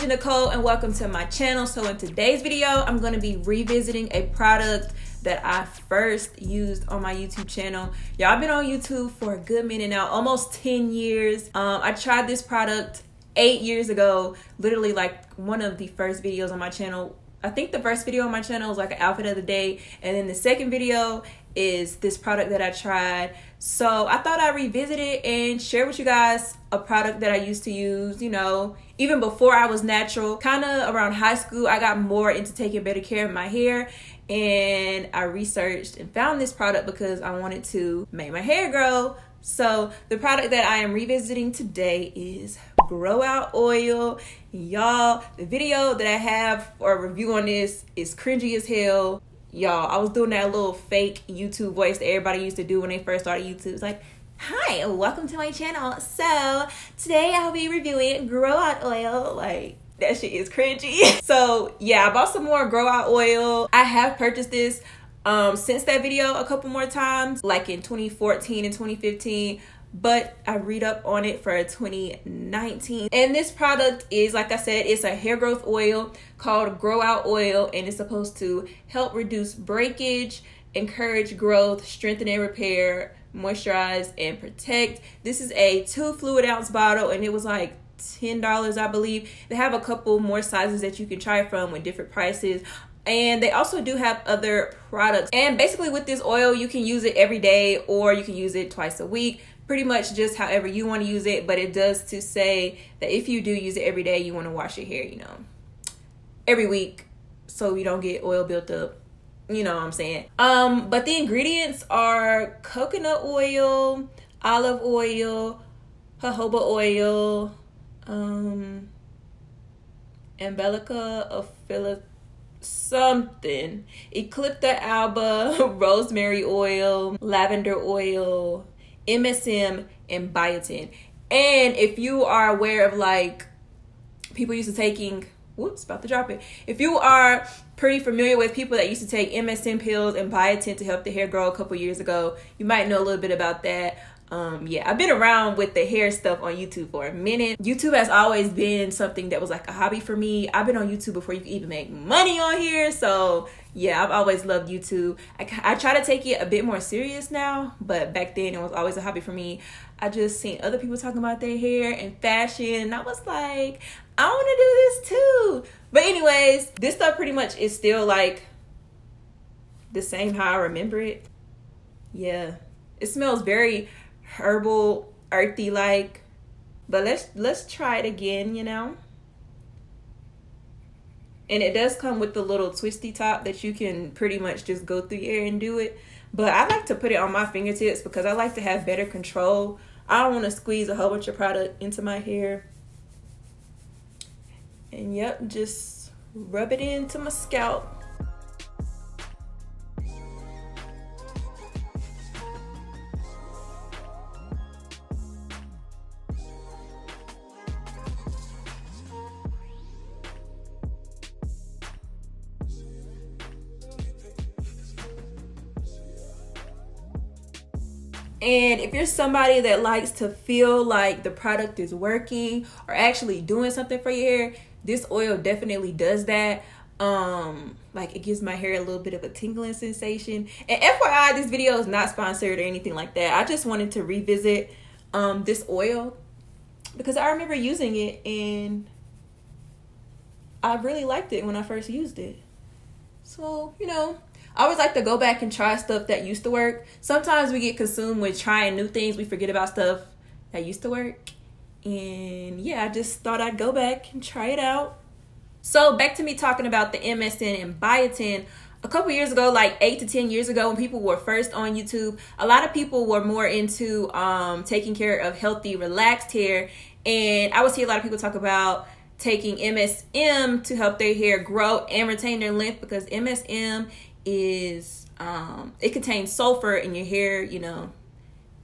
Deja Nicole and welcome to my channel. So in today's video, I'm going to be revisiting a product that I first used on my YouTube channel. Y'all, I've been on YouTube for a good minute now, almost 10 years. I tried this product 8 years ago, literally like one of the first videos on my channel. I think the first video on my channel was like an outfit of the day. And then the second video is this product that I tried. So I thought I'd revisit it and share with you guys a product that I used to use, you know, even before I was natural. Kind of around high school, I got more into taking better care of my hair. And I researched and found this product because I wanted to make my hair grow. So the product that I am revisiting today is Gro Aut Oil. Y'all, the video that I have for a review on this is cringy as hell. Y'all, I was doing that little fake YouTube voice that everybody used to do when they first started YouTube. It's like, hi, welcome to my channel. So today I'll be reviewing Gro Aut Oil. Like, that shit is cringy. So yeah, I bought some more Gro Aut Oil. I have purchased this since that video a couple more times, like in 2014 and 2015, but I read up on it for 2019. And this product is, like I said, it's a hair growth oil called Gro Aut Oil, and it's supposed to help reduce breakage, encourage growth, strengthen and repair, moisturize and protect. This is a 2 fluid ounce bottle, and it was like $10, I believe. They have a couple more sizes that you can try from with different prices. And they also do have other products. And basically with this oil, you can use it every day or you can use it twice a week. Pretty much just however you want to use it, but it does to say that if you do use it every day, you want to wash your hair, you know, every week so you don't get oil built up, you know what I'm saying. But the ingredients are coconut oil, olive oil, jojoba oil, ambelica ophila something, eclipta alba, rosemary oil, lavender oil, MSM and biotin. And if you are aware of, like, people used to taking, whoops, about to drop it, if you are pretty familiar with people that used to take MSM pills and biotin to help the hair grow a couple years ago, you might know a little bit about that. Yeah, I've been around with the hair stuff on YouTube for a minute. YouTube has always been something that was like a hobby for me. I've been on YouTube before you could even make money on here. So yeah, I've always loved YouTube. I try to take it a bit more serious now, but back then it was always a hobby for me. I just seen other people talking about their hair and fashion, and I was like, I want to do this too. But anyways, this stuff pretty much is still like the same how I remember it. Yeah, it smells very herbal, earthy like, but let's try it again, you know. And it does come with the little twisty top that you can pretty much just go through your hair and do it, but I like to put it on my fingertips because I like to have better control. I don't want to squeeze a whole bunch of product into my hair. And yep, just rub it into my scalp. And if you're somebody that likes to feel like the product is working or actually doing something for your hair, this oil definitely does that. Like, it gives my hair a little bit of a tingling sensation. And FYI, this video is not sponsored or anything like that. I just wanted to revisit this oil because I remember using it and I really liked it when I first used it. So, you know, I always like to go back and try stuff that used to work. Sometimes we get consumed with trying new things. We forget about stuff that used to work. And yeah, I just thought I'd go back and try it out. So back to me talking about the MSM and biotin. A couple years ago, like 8 to 10 years ago, when people were first on YouTube, a lot of people were more into taking care of healthy, relaxed hair. And I would see a lot of people talk about taking MSM to help their hair grow and retain their length, because MSM is it contains sulfur in your hair, you know,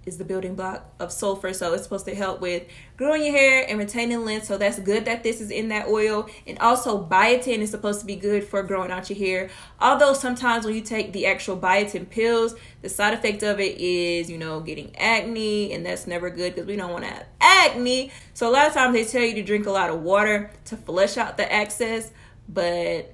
is the building block of sulfur, so it's supposed to help with growing your hair and retaining length. So that's good that this is in that oil. And also biotin is supposed to be good for growing out your hair, although sometimes when you take the actual biotin pills, the side effect of it is, you know, getting acne, and that's never good because we don't want to have acne. So a lot of times they tell you to drink a lot of water to flush out the excess, but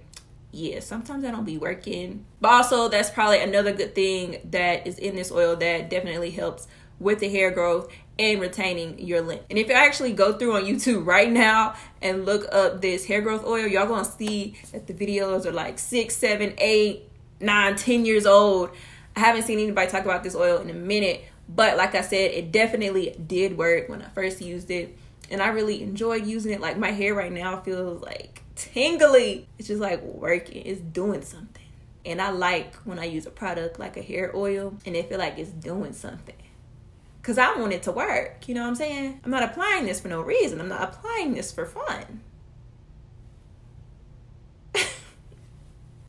yeah, sometimes that don't be working. But also that's probably another good thing that is in this oil that definitely helps with the hair growth and retaining your length. And if you actually go through on YouTube right now and look up this hair growth oil, y'all gonna see that the videos are like 6, 7, 8, 9, 10 years old. I haven't seen anybody talk about this oil in a minute, but like I said, it definitely did work when I first used it, and I really enjoyed using it. Like my hair right now feels like tingly. It's just like working, it's doing something. And I like when I use a product like a hair oil and it feel like it's doing something, because I want it to work, you know what I'm saying? I'm not applying this for no reason. I'm not applying this for fun.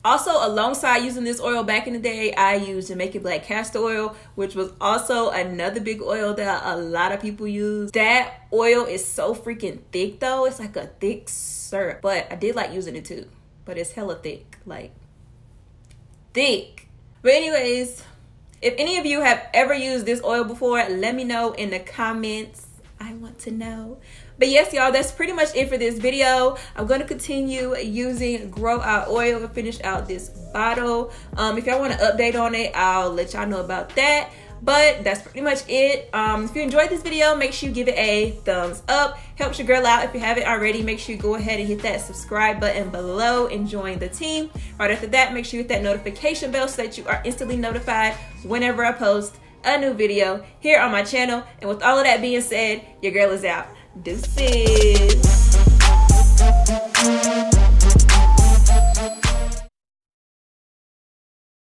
Also, alongside using this oil back in the day, I used Jamaican Black Castor Oil, which was also another big oil that a lot of people use. That oil is so freaking thick though. It's like a thick syrup, but I did like using it too, but it's hella thick, like thick. But anyways, if any of you have ever used this oil before, let me know in the comments. I want to know. But yes, y'all, that's pretty much it for this video. I'm going to continue using Gro Aut Oil to finish out this bottle. If y'all want to update on it, I'll let y'all know about that. But that's pretty much it. If you enjoyed this video, make sure you give it a thumbs up. Helps your girl out. If you haven't already, make sure you go ahead and hit that subscribe button below and join the team. Right after that, make sure you hit that notification bell so that you are instantly notified whenever I post a new video here on my channel. And with all of that being said, your girl is out. Deuces.